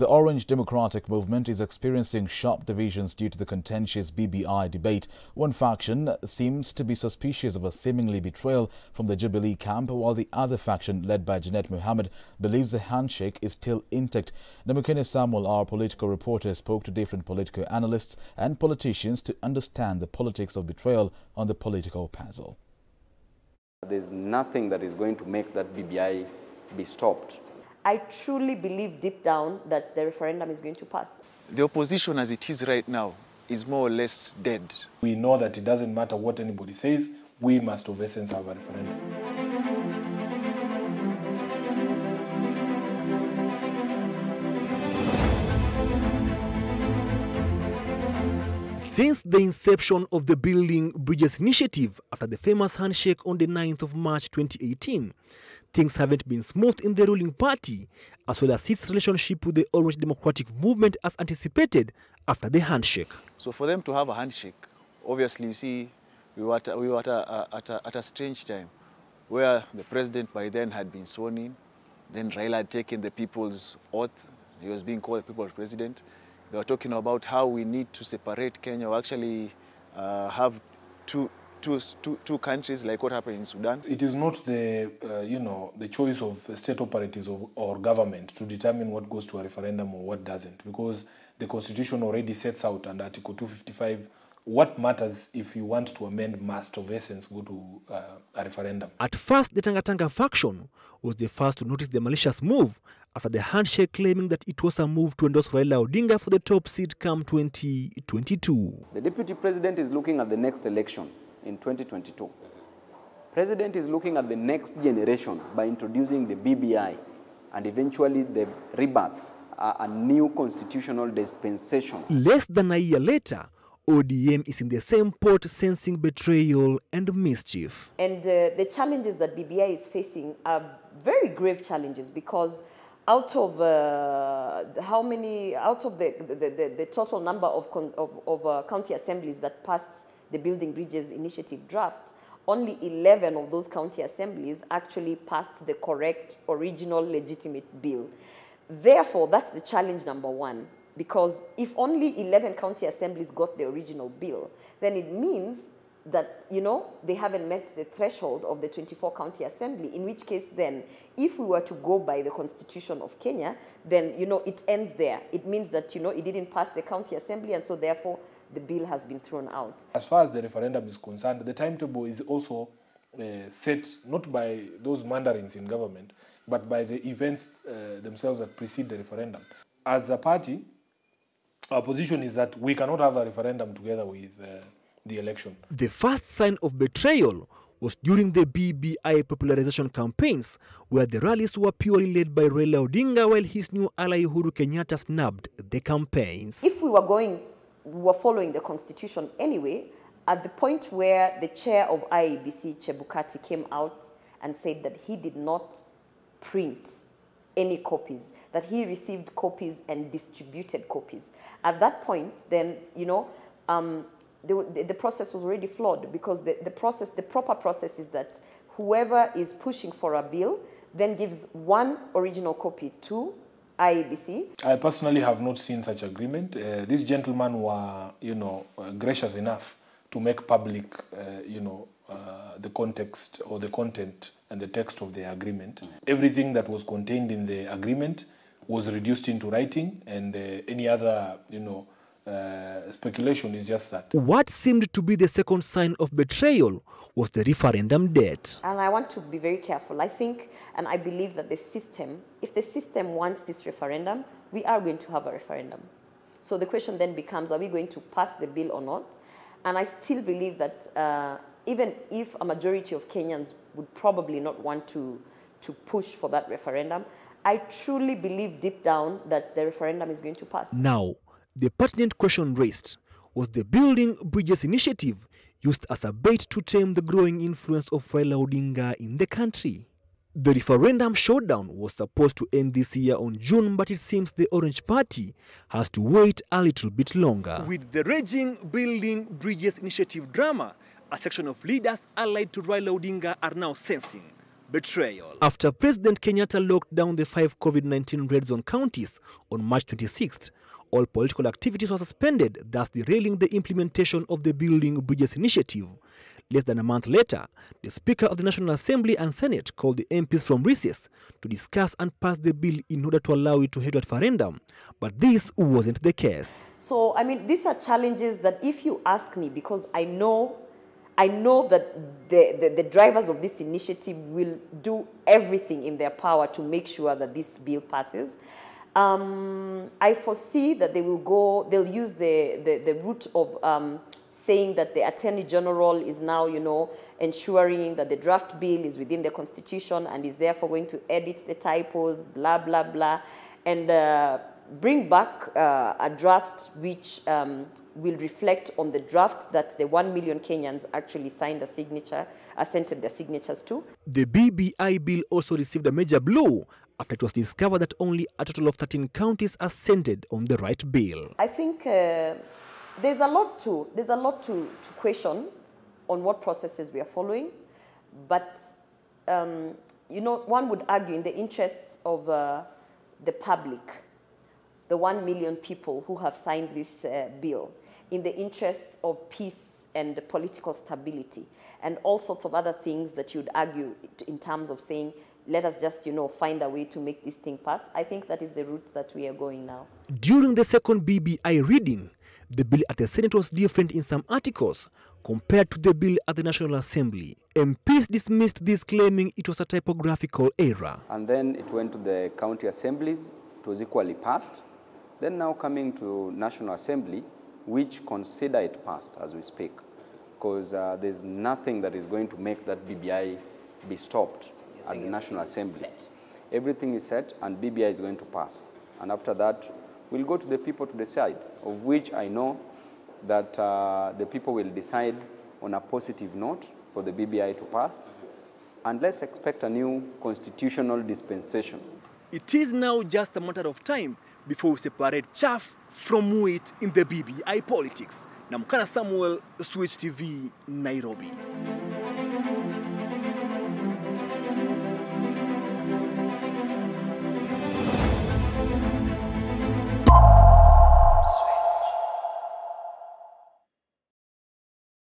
The Orange Democratic Movement is experiencing sharp divisions due to the contentious BBI debate. One faction seems to be suspicious of a seemingly betrayal from the Jubilee camp, while the other faction, led by Junet Mohammed, believes the handshake is still intact. Namukana Samuel, our political reporter, spoke to different political analysts and politicians to understand the politics of betrayal on the political puzzle. There's nothing that is going to make that BBI be stopped. I truly believe deep down that the referendum is going to pass. The opposition as it is right now is more or less dead. We know that it doesn't matter what anybody says, we must of essence have a referendum. Since the inception of the Building Bridges Initiative after the famous handshake on the 9th of March 2018, things haven't been smooth in the ruling party, as well as its relationship with the Orange Democratic Movement as anticipated after the handshake. So for them to have a handshake, obviously you see we were at a strange time where the president by then had been sworn in, then Raila had taken the people's oath, he was being called the people's president. They were talking about how we need to separate Kenya, or actually have two countries, like what happened in Sudan. It is not the the choice of state operatives or government to determine what goes to a referendum or what doesn't, because the constitution already sets out under Article 255 what matters. If you want to amend, must of essence go to a referendum. At first, the Tangatanga faction was the first to notice the malicious move after the handshake, claiming that it was a move to endorse Raila Odinga for the top seat come 2022. The deputy president is looking at the next election in 2022. President is looking at the next generation by introducing the BBI and eventually the rebirth, a new constitutional dispensation. Less than a year later, ODM is in the same port, sensing betrayal and mischief. And the challenges that BBI is facing are very grave challenges, because out of the total number of county assemblies that passed the Building Bridges Initiative draft, only 11 of those county assemblies actually passed the correct, original, legitimate bill. Therefore, that's the challenge number one. Because if only 11 county assemblies got the original bill, then it means that, they haven't met the threshold of the 24 county assembly, in which case then, if we were to go by the constitution of Kenya, then, it ends there. It means that, it didn't pass the county assembly, and so therefore the bill has been thrown out. As far as the referendum is concerned, the timetable is also set not by those mandarins in government, but by the events themselves that precede the referendum. As a party, our position is that we cannot have a referendum together with the election. The first sign of betrayal was during the BBI popularization campaigns, where the rallies were purely led by Raila Odinga, while his new ally Uhuru Kenyatta snubbed the campaigns. If we were following the constitution anyway, at the point where the chair of IEBC, Chebukati, came out and said that he did not print any copies, that he received copies and distributed copies. At that point, then, the process was already flawed, because the proper process is that whoever is pushing for a bill then gives one original copy to IEBC. I personally have not seen such agreement. These gentlemen were, gracious enough to make public, the context or the content and the text of the agreement. Everything that was contained in the agreement was reduced into writing, and any other, speculation is just that. What seemed to be the second sign of betrayal was the referendum date. And I want to be very careful. I think and I believe that the system, if the system wants this referendum, we are going to have a referendum. So the question then becomes, are we going to pass the bill or not? And I still believe that even if a majority of Kenyans would probably not want to push for that referendum, I truly believe deep down that the referendum is going to pass. Now, the pertinent question raised was the Building Bridges Initiative used as a bait to tame the growing influence of Raila Odinga in the country. The referendum showdown was supposed to end this year on June, but it seems the Orange Party has to wait a little bit longer. With the raging Building Bridges Initiative drama, a section of leaders allied to Raila Odinga are now sensing betrayal. After President Kenyatta locked down the 5 COVID-19 red zone counties on March 26th, all political activities were suspended, thus derailing the implementation of the Building Bridges Initiative. Less than a month later, the Speaker of the National Assembly and Senate called the MPs from recess to discuss and pass the bill in order to allow it to head to referendum, but this wasn't the case. So, I mean, these are challenges that if you ask me, because I know that the drivers of this initiative will do everything in their power to make sure that this bill passes. I foresee that they'll use the route of saying that the Attorney General is now, you know, ensuring that the draft bill is within the Constitution and is therefore going to edit the typos, blah, blah, blah, and bring back a draft which will reflect on the draft that the 1 million Kenyans actually sent their signatures to. The BBI bill also received a major blow after it was discovered that only a total of 13 counties assented on the right bill. I think there's a lot to question on what processes we are following, but you know, one would argue in the interests of the public, the 1 million people who have signed this bill, in the interests of peace and political stability, and all sorts of other things that you'd argue in terms of saying, let us just, you know, find a way to make this thing pass. I think that is the route that we are going now. During the second BBI reading, the bill at the Senate was different in some articles compared to the bill at the National Assembly. MPs dismissed this, claiming it was a typographical error. And then it went to the county assemblies. It was equally passed. Then now coming to National Assembly, which consider it passed as we speak, because there's nothing that is going to make that BBI be stopped. At the National Assembly. Everything is set and BBI is going to pass. And after that, we'll go to the people to decide, of which I know that the people will decide on a positive note for the BBI to pass. And let's expect a new constitutional dispensation. It is now just a matter of time before we separate chaff from wheat in the BBI politics. Namukana Samuel, Switch TV, Nairobi.